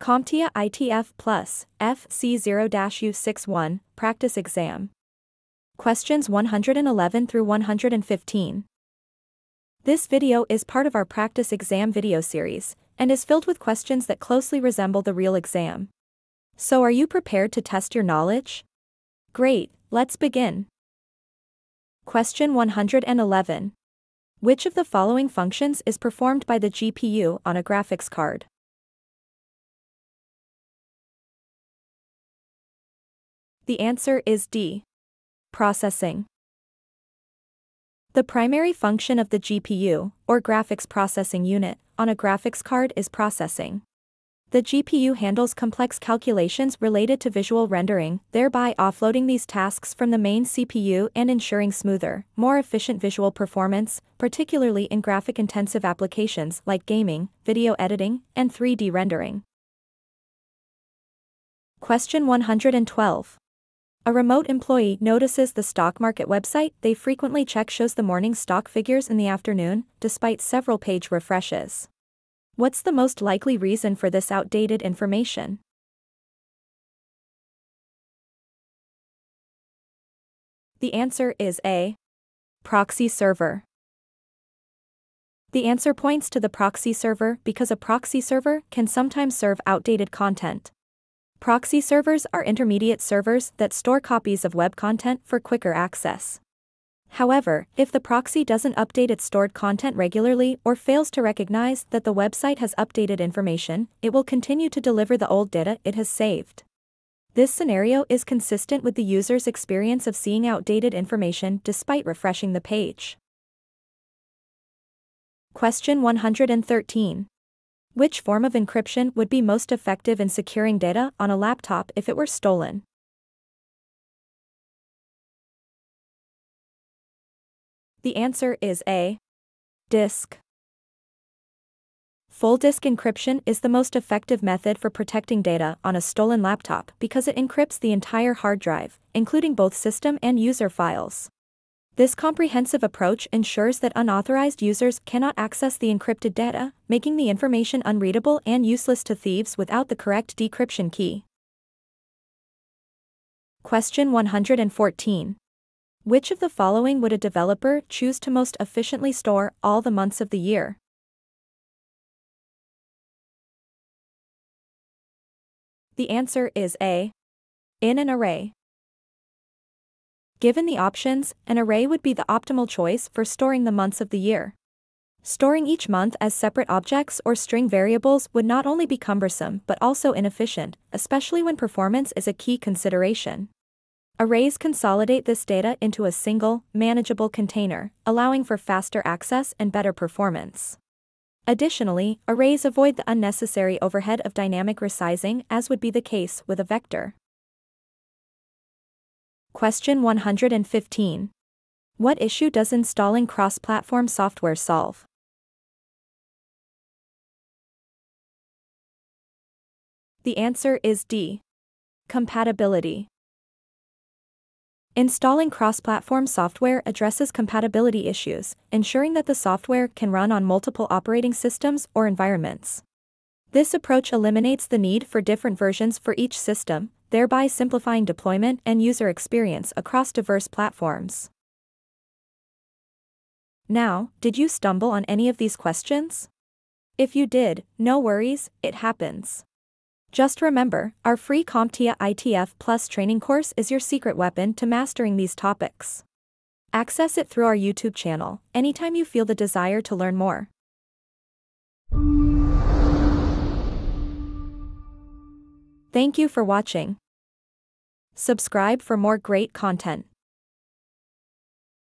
CompTIA ITF+, FC0-U61, Practice Exam. Questions 111 through 115. This video is part of our practice exam video series, and is filled with questions that closely resemble the real exam. So are you prepared to test your knowledge? Great, let's begin. Question 111. Which of the following functions is performed by the GPU on a graphics card? The answer is D. Processing. The primary function of the GPU, or graphics processing unit, on a graphics card is processing. The GPU handles complex calculations related to visual rendering, thereby offloading these tasks from the main CPU and ensuring smoother, more efficient visual performance, particularly in graphic-intensive applications like gaming, video editing, and 3D rendering. Question 112. A remote employee notices the stock market website they frequently check shows the morning stock figures in the afternoon, despite several page refreshes. What's the most likely reason for this outdated information? The answer is A. Proxy server. The answer points to the proxy server because a proxy server can sometimes serve outdated content. Proxy servers are intermediate servers that store copies of web content for quicker access. However, if the proxy doesn't update its stored content regularly or fails to recognize that the website has updated information, it will continue to deliver the old data it has saved. This scenario is consistent with the user's experience of seeing outdated information despite refreshing the page. Question 113. Which form of encryption would be most effective in securing data on a laptop if it were stolen? The answer is A. Disk. Full disk encryption is the most effective method for protecting data on a stolen laptop because it encrypts the entire hard drive, including both system and user files. This comprehensive approach ensures that unauthorized users cannot access the encrypted data, making the information unreadable and useless to thieves without the correct decryption key. Question 114. Which of the following would a developer choose to most efficiently store all the months of the year? The answer is A. In an array. Given the options, an array would be the optimal choice for storing the months of the year. Storing each month as separate objects or string variables would not only be cumbersome but also inefficient, especially when performance is a key consideration. Arrays consolidate this data into a single, manageable container, allowing for faster access and better performance. Additionally, arrays avoid the unnecessary overhead of dynamic resizing, as would be the case with a vector. Question 115. What issue does installing cross-platform software solve? The answer is D. Compatibility. Installing cross-platform software addresses compatibility issues, ensuring that the software can run on multiple operating systems or environments. This approach eliminates the need for different versions for each system, thereby simplifying deployment and user experience across diverse platforms. Now, did you stumble on any of these questions? If you did, no worries, it happens. Just remember, our free CompTIA ITF+ training course is your secret weapon to mastering these topics. Access it through our YouTube channel anytime you feel the desire to learn more. Thank you for watching. Subscribe for more great content.